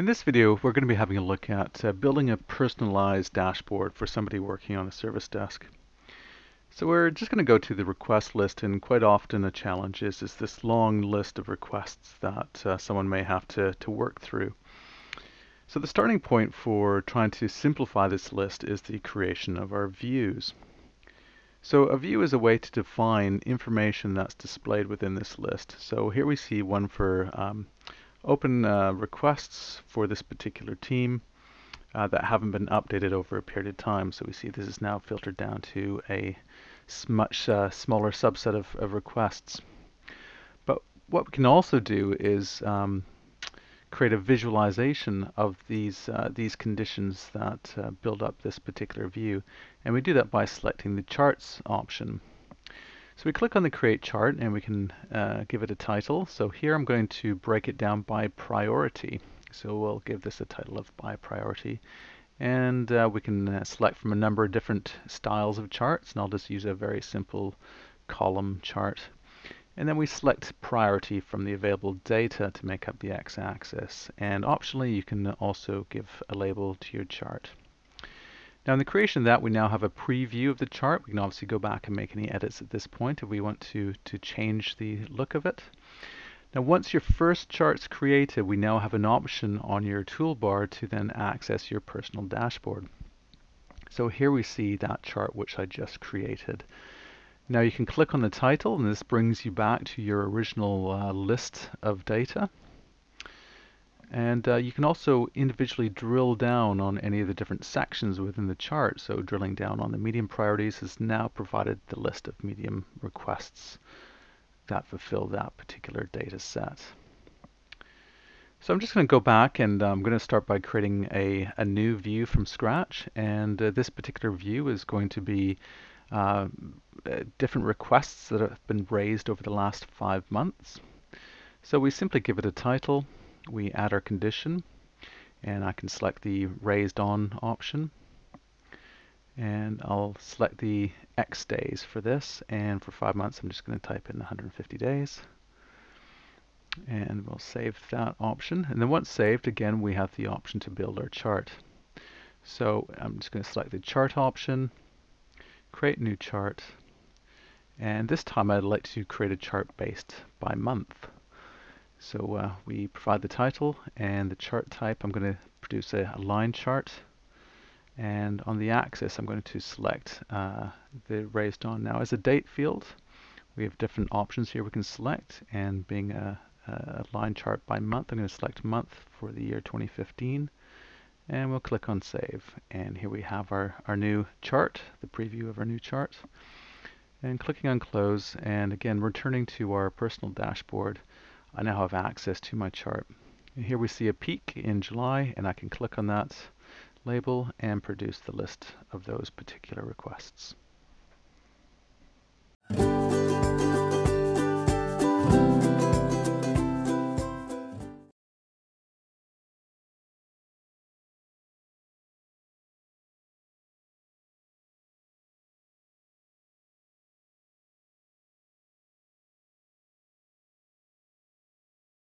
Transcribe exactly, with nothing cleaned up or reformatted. In this video, we're going to be having a look at uh, building a personalized dashboard for somebody working on a service desk. So we're just going to go to the request list, and quite often a challenge is, is this long list of requests that uh, someone may have to, to work through. So the starting point for trying to simplify this list is the creation of our views. So a view is a way to define information that's displayed within this list. So here we see one for um, open uh, requests for this particular team uh, that haven't been updated over a period of time. So we see this is now filtered down to a much uh, smaller subset of, of requests. But what we can also do is um, create a visualization of these uh, these conditions that uh, build up this particular view. And we do that by selecting the charts option. So we click on the Create Chart, and we can uh, give it a title. So here I'm going to break it down by priority. So we'll give this a title of by priority. And uh, we can uh, select from a number of different styles of charts. And I'll just use a very simple column chart. And then we select priority from the available data to make up the x-axis. And optionally, you can also give a label to your chart. Now in the creation of that, we now have a preview of the chart. We can obviously go back and make any edits at this point if we want to, to change the look of it. Now once your first chart's created, we now have an option on your toolbar to then access your personal dashboard. So here we see that chart which I just created. Now you can click on the title, and this brings you back to your original uh, list of data. And uh, you can also individually drill down on any of the different sections within the chart. So drilling down on the medium priorities has now provided the list of medium requests that fulfill that particular data set. So I'm just going to go back, and I'm going to start by creating a, a new view from scratch. And uh, this particular view is going to be uh, different requests that have been raised over the last five months. So we simply give it a title. We add our condition, and I can select the raised on option, and I'll select the X days for this, and for five months I'm just going to type in one hundred fifty days, and we'll save that option. And then once saved, again we have the option to build our chart. So I'm just going to select the chart option, create new chart, and this time I'd like to create a chart based by month. So uh, we provide the title and the chart type. I'm going to produce a, a line chart, and on the axis I'm going to select uh, the raised on. Now as a date field, we have different options here we can select, and being a, a line chart by month, I'm going to select month for the year twenty fifteen, and we'll click on save. And here we have our, our new chart, the preview of our new chart. And clicking on close, and again returning to our personal dashboard, I now have access to my chart. And here we see a peak in July, and I can click on that label and produce the list of those particular requests.